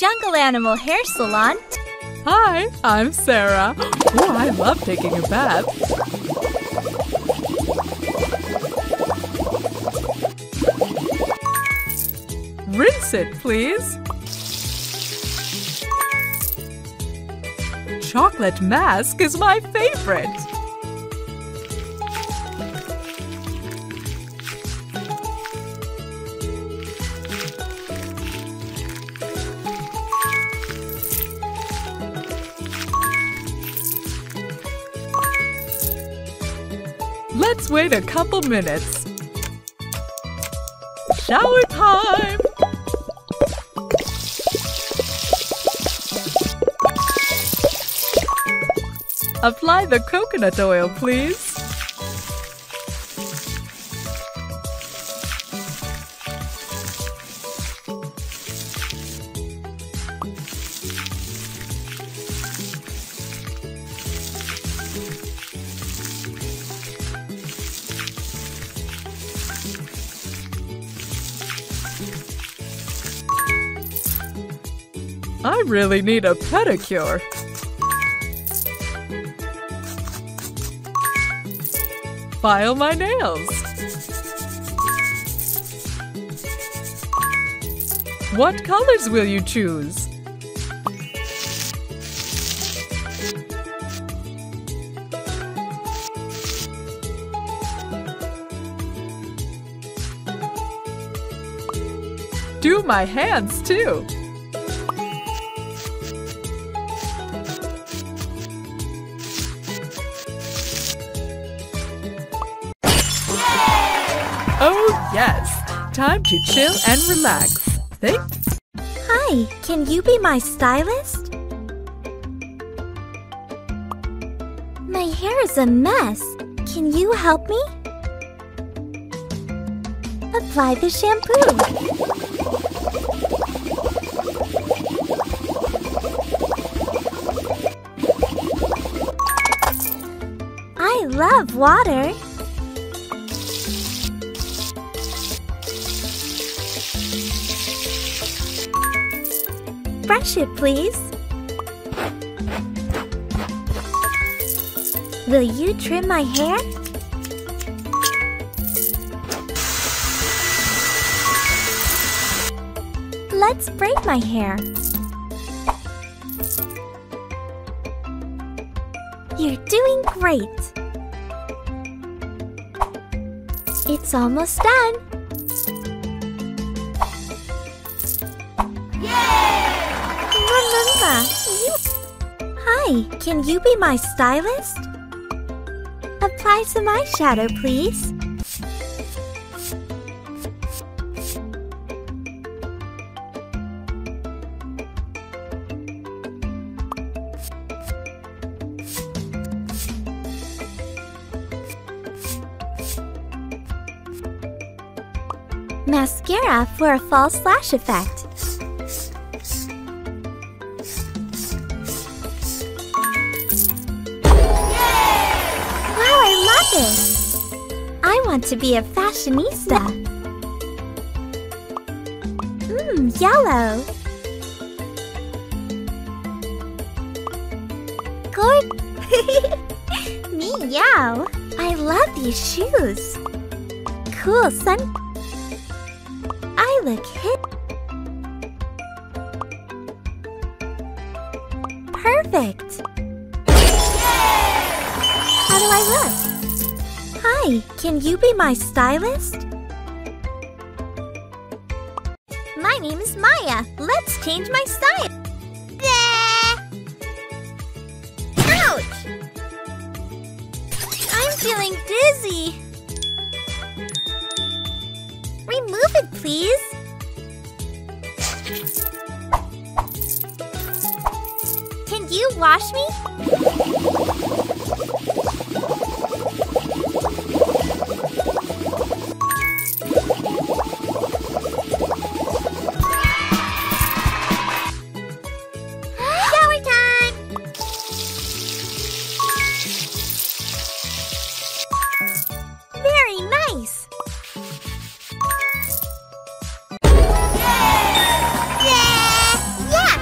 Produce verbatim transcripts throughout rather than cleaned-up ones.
Jungle Animal Hair Salon. Hi, I'm Sarah. Oh, I love taking a bath. Rinse it, please. Chocolate mask is my favorite. Let's wait a couple minutes. Shower time! Apply the coconut oil, please. I really need a pedicure. File my nails. What colors will you choose? Do my hands too. Oh, yes. Time to chill and relax. Thanks. Hi, can you be my stylist? My hair is a mess. Can you help me? Apply the shampoo. I love water. Brush it, please. Will you trim my hair? Let's braid my hair. You're doing great. It's almost done. You... Hi, can you be my stylist? Apply some eyeshadow, please. Mascara for a false lash effect. I want to be a fashionista. Mmm, yellow. Gord. Meow. I love these shoes. Cool, son. I look hip. Perfect. How do I look? Hi, can you be my stylist? My name's Maya. Let's change my style. Bleh. Ouch! I'm feeling dizzy. Remove it, please. Can you wash me? Yeah! Yeah!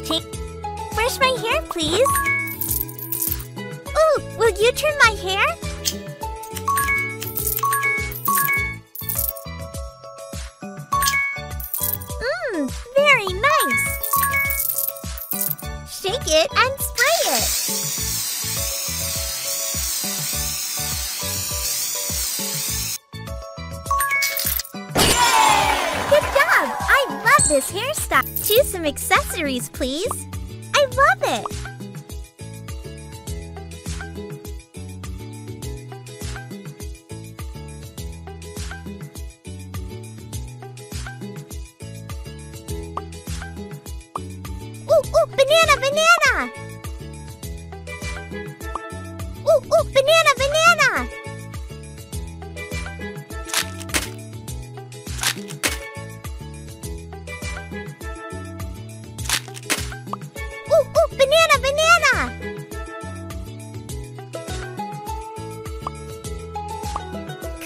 plastic. Brush my hair, please. Ooh, will you trim my hair? Mmm, very nice. Shake it and spray it. Good job! I love this hairstyle. Choose some accessories, please. I love it. Ooh, ooh, banana, banana! Ooh, ooh, banana, banana! Ooh, ooh, banana, banana!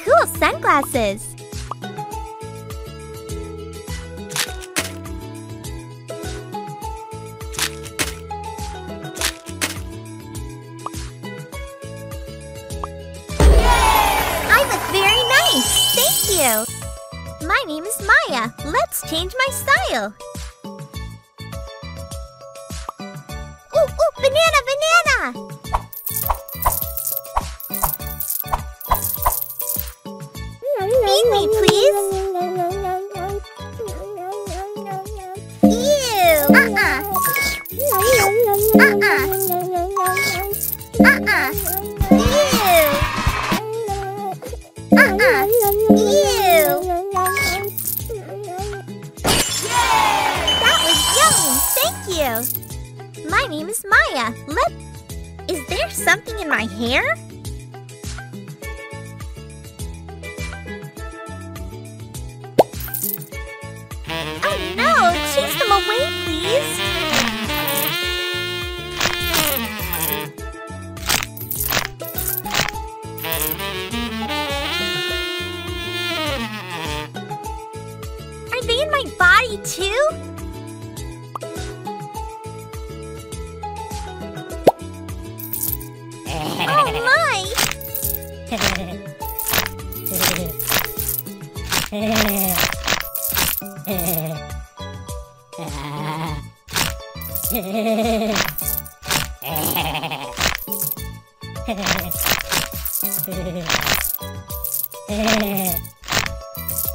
Cool sunglasses! Thank you! My name is Maya. Let's change my style. Ooh, ooh, banana, banana! Feed me, please. Ew! Uh-uh. Uh-uh. Uh-uh. Ew! Uh-uh. My name is Maya. Let Is there something in my hair? Oh no! Chase them away, please! Are they in my body too? Oh my!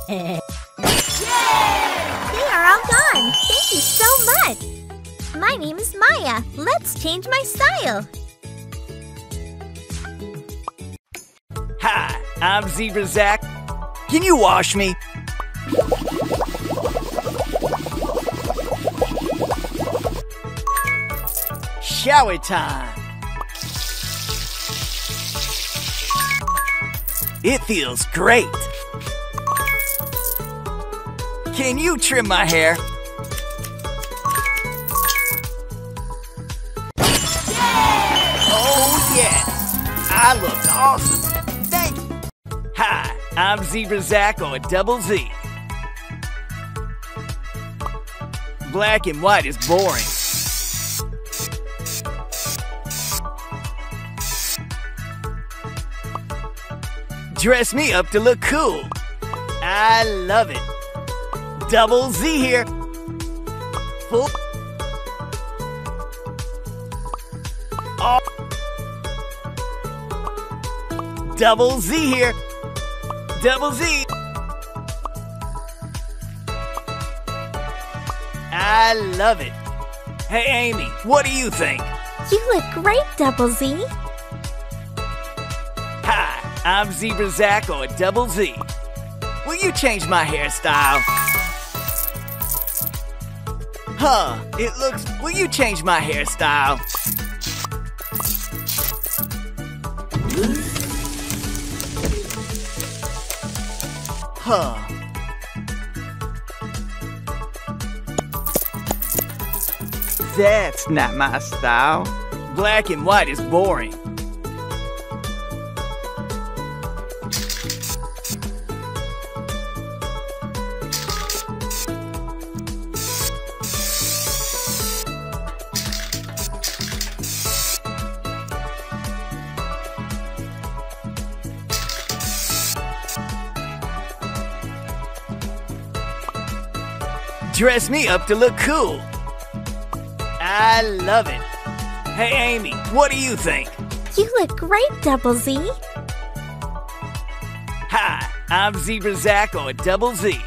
They are all gone! Thank you so much! My name is Maya. Let's change my style! Hi, I'm Zebra Zack. Can you wash me? Shower time. It feels great. Can you trim my hair? Oh yes, I look awesome. Hi, I'm Zebra Zack on Double Z. Black and white is boring. Dress me up to look cool. I love it. Double Z here. Full. Oh. Double Z here. Double Z. I love it. Hey, Amy, what do you think? You look great, Double Z. Hi, I'm Zebra Zack or Double Z. Will you change my hairstyle? Huh, it looks... Will you change my hairstyle? Huh. That's not my style. Black and white is boring. dress me up to look cool. I love it. Hey, Amy, what do you think? You look great, Double Z. Hi, I'm Zebra Zack on Double Z.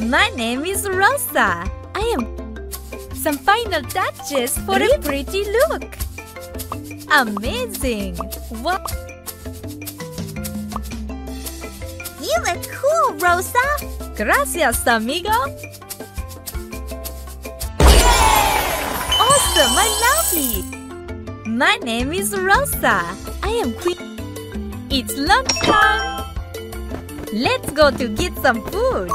My name is Rosa. I am some final touches for a pretty look. Amazing! What? You look cool, Rosa. Gracias, amigo. Yay! Awesome! I love it. My name is Rosa. I am Queen. It's lunchtime. Let's go to get some food.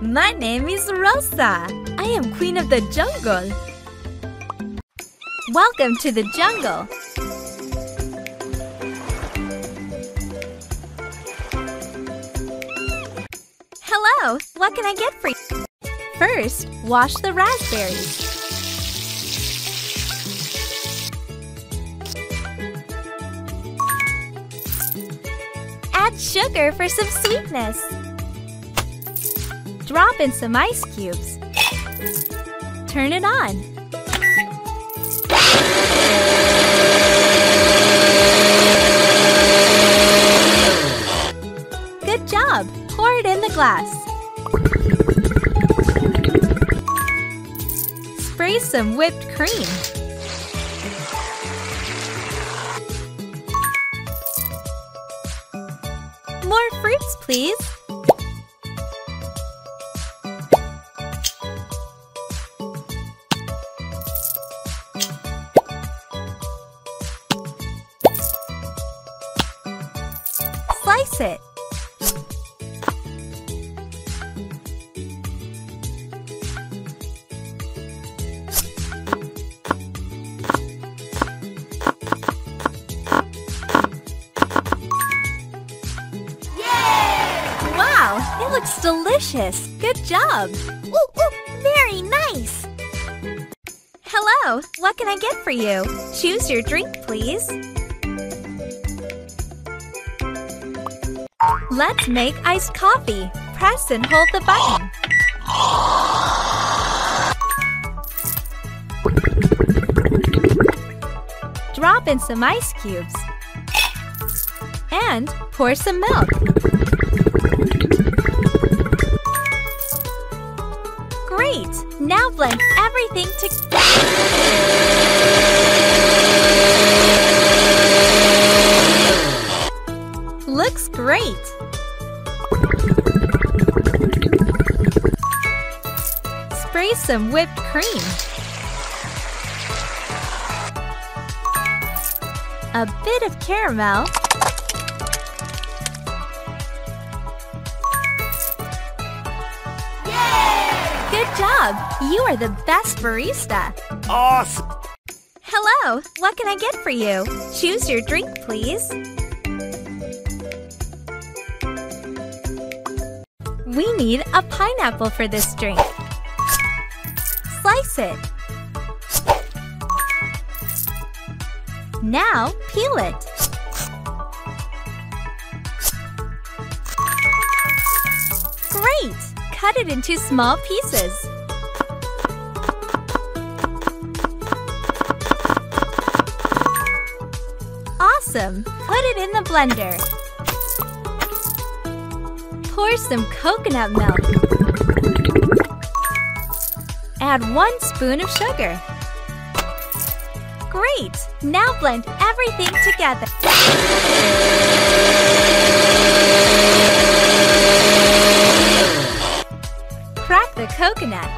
My name is Rosa. I am Queen of the Jungle. Welcome to the jungle. Hello, what can I get for you? First, wash the raspberries. Add sugar for some sweetness. Drop in some ice cubes. Turn it on. Good job! Pour it in the glass. Spray some whipped cream. More fruits, please. Slice it. Yay! Wow, it looks delicious. Good job. Ooh, ooh, very nice. Hello, what can I get for you? Choose your drink, please. Let's make iced coffee. Press and hold the button. Drop in some ice cubes. And pour some milk. Great! Now blend everything together. Looks great! Spray some whipped cream. A bit of caramel. Yay! Good job! You are the best barista. Awesome! Hello, what can I get for you? Choose your drink, please. We need a pineapple for this drink. Slice it. Now peel it. Great! Cut it into small pieces. Awesome! Put it in the blender. Pour some coconut milk. Add one spoon of sugar. Great! Now blend everything together. Crack the coconut.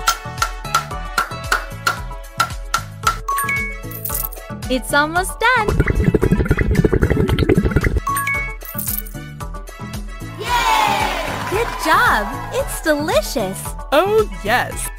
It's almost done! Yay! Good job! It's delicious! Oh yes!